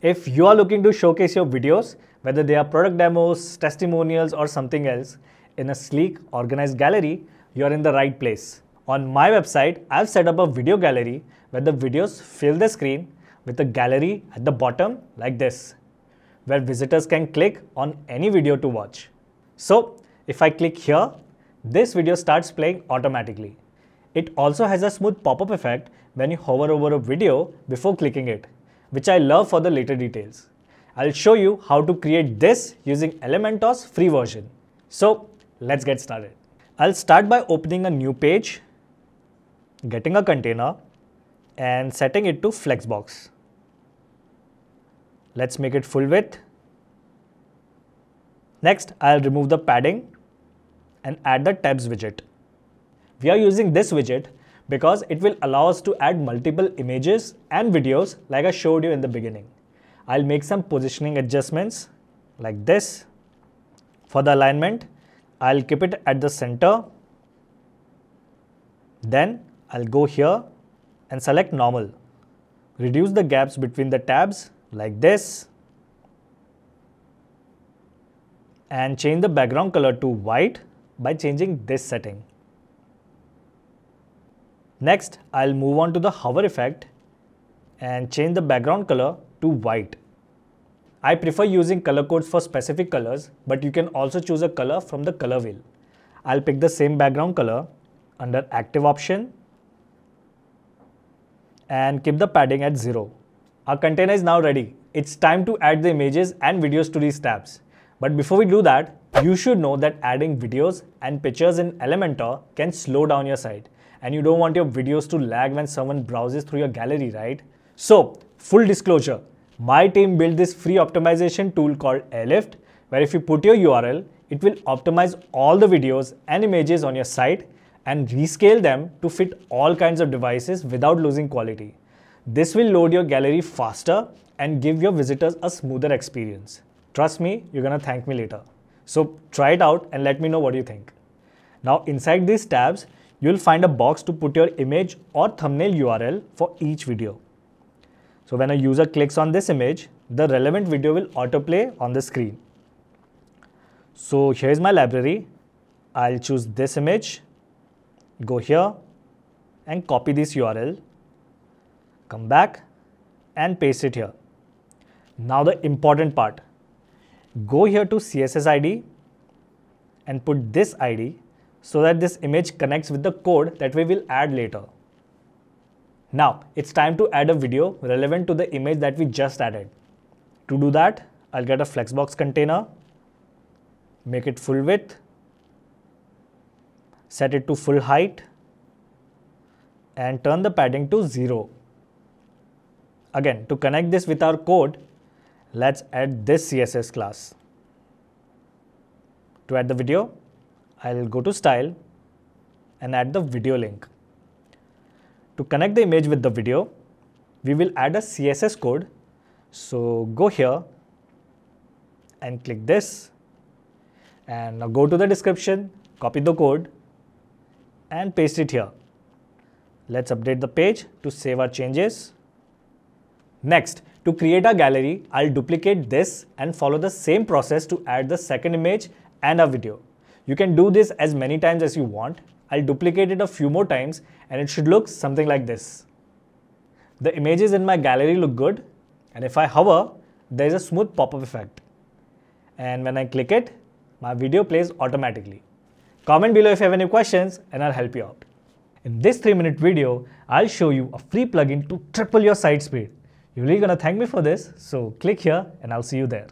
If you are looking to showcase your videos, whether they are product demos, testimonials or something else, in a sleek, organized gallery, you are in the right place. On my website, I've set up a video gallery where the videos fill the screen with a gallery at the bottom like this, where visitors can click on any video to watch. So, if I click here, this video starts playing automatically. It also has a smooth pop-up effect when you hover over a video before clicking it, which I love for the later details. I'll show you how to create this using Elementor's free version. So let's get started. I'll start by opening a new page, getting a container and setting it to Flexbox. Let's make it full width. Next, I'll remove the padding and add the tabs widget. We are using this widget because it will allow us to add multiple images and videos like I showed you in the beginning. I'll make some positioning adjustments like this. For the alignment, I'll keep it at the center. Then I'll go here and select normal. Reduce the gaps between the tabs like this. And change the background color to white by changing this setting. Next, I'll move on to the hover effect and change the background color to white. I prefer using color codes for specific colors, but you can also choose a color from the color wheel. I'll pick the same background color under active option and keep the padding at 0. Our container is now ready. It's time to add the images and videos to these tabs. But before we do that, you should know that adding videos and pictures in Elementor can slow down your site. And you don't want your videos to lag when someone browses through your gallery, right? So, full disclosure, my team built this free optimization tool called Airlift, where if you put your URL, it will optimize all the videos and images on your site and rescale them to fit all kinds of devices without losing quality. This will load your gallery faster and give your visitors a smoother experience. Trust me, you're gonna thank me later. So try it out and let me know what you think. Now inside these tabs, you'll find a box to put your image or thumbnail URL for each video. So when a user clicks on this image, the relevant video will autoplay on the screen. So here's my library. I'll choose this image, go here and copy this URL, come back and paste it here. Now the important part, go here to CSS ID and put this ID so that this image connects with the code that we will add later. Now, it's time to add a video relevant to the image that we just added. To do that, I'll get a Flexbox container, make it full width, set it to full height, and turn the padding to 0. Again, to connect this with our code, let's add this CSS class. To add the video, I'll go to style and add the video link. To connect the image with the video, we will add a CSS code. So go here and click this and now go to the description, copy the code and paste it here. Let's update the page to save our changes. Next, to create our gallery, I'll duplicate this and follow the same process to add the second image and a video. You can do this as many times as you want. I'll duplicate it a few more times and it should look something like this. The images in my gallery look good and if I hover, there's a smooth pop-up effect. And when I click it, my video plays automatically. Comment below if you have any questions and I'll help you out. In this 3-minute video, I'll show you a free plugin to triple your site speed. You're really gonna thank me for this, so click here and I'll see you there.